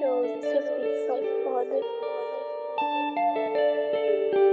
shows his big side for the